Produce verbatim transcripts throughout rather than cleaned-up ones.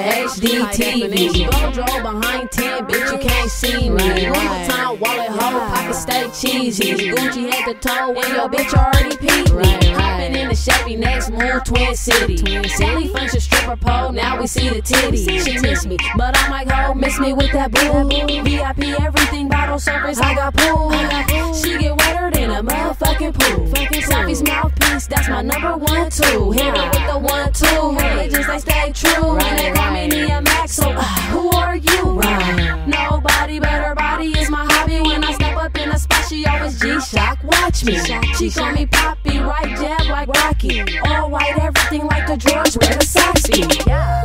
H D T V. Wardrobe behind ten, bitch, you can't see me. Louis Vuitton wallet, whole pocket stay cheesy. Gucci head to toe, and your bitch already peeped me. Hopping in the Chevy, next move Twin City. Sally function stripper pole, now we see the titties. She miss me, but I'm like, ho, miss me with that boo. V I P everything, bottle service, I got pool. She get wetter than a motherfucking pool. Selfie's mouthpiece, that's my number one tool. Hit me with the one tool. Religions, they stay true. And they call me Nia Max, so uh, who are you? Right. Nobody but her body is my hobby. When I step up in a spot, she always G-Shock, watch me. She call me Poppy, right jab like Rocky. All white, everything like the drawers where the socks be. Yeah.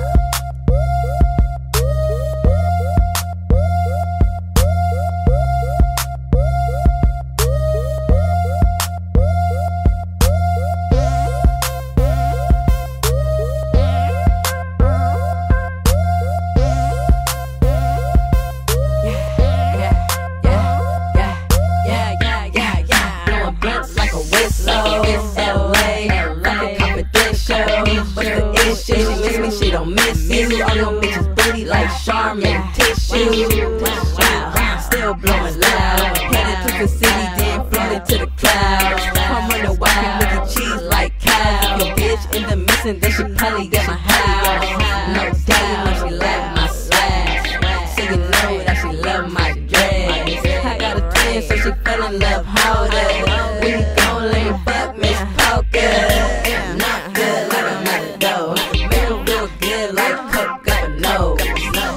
Charmin yeah. Tissue, wow. Still blowing loud. Headed to the city, then floated to the clouds. I'm running wild, making cheese like cow. Your bitch in the missing, then she probably got my house. No doubt, now she like my slash. She you know that she love my dress. I got a twin, so she fell in love harder. We gon' lay fuck Miss Poker. Not good like a McDo. Real, real good like Coke. No,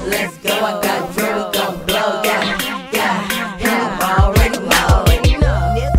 let's go, I got drew, we gon' blow, yeah, yeah, yeah, I already know, already know, nigga.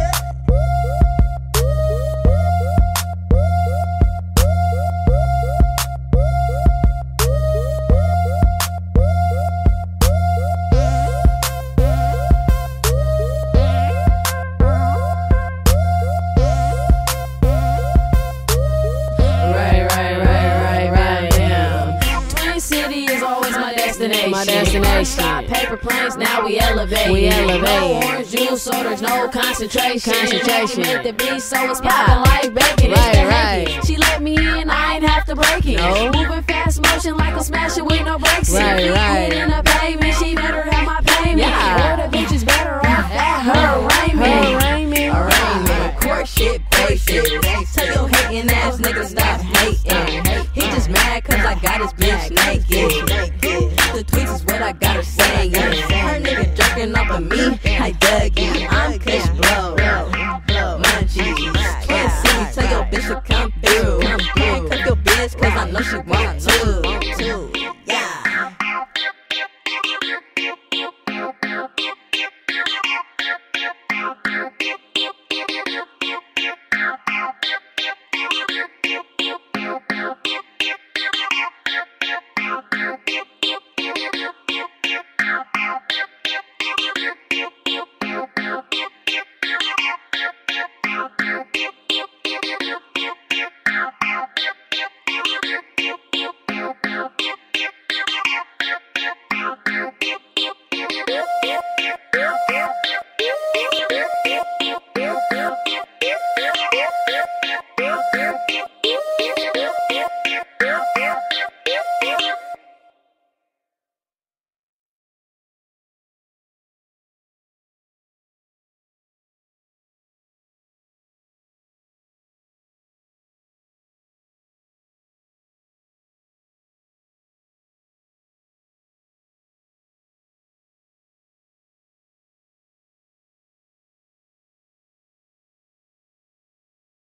Right, right, right, right, right, damn. Twin City is always my destination. My destination. Stop paper planes, now we elevate. We elevate. No orange juice, so there's no concentration. Concentration. Meant to be, so it's popping like bacon. Right, right. She let me in, I ain't have to break it. No. Moving fast motion like I'm smashing with no brakes. Right, right. In the pavement, she better have my payment. Yeah. Or the bitch is better off at her arraignment. Her arraignment. Arraignment. Court shit, basic. Tell your hating ass niggas stop hating. He just mad cause I got his bitch naked. The tweets is what I gotta say. Her nigga jerking off of me, I dug it. I'm Kush.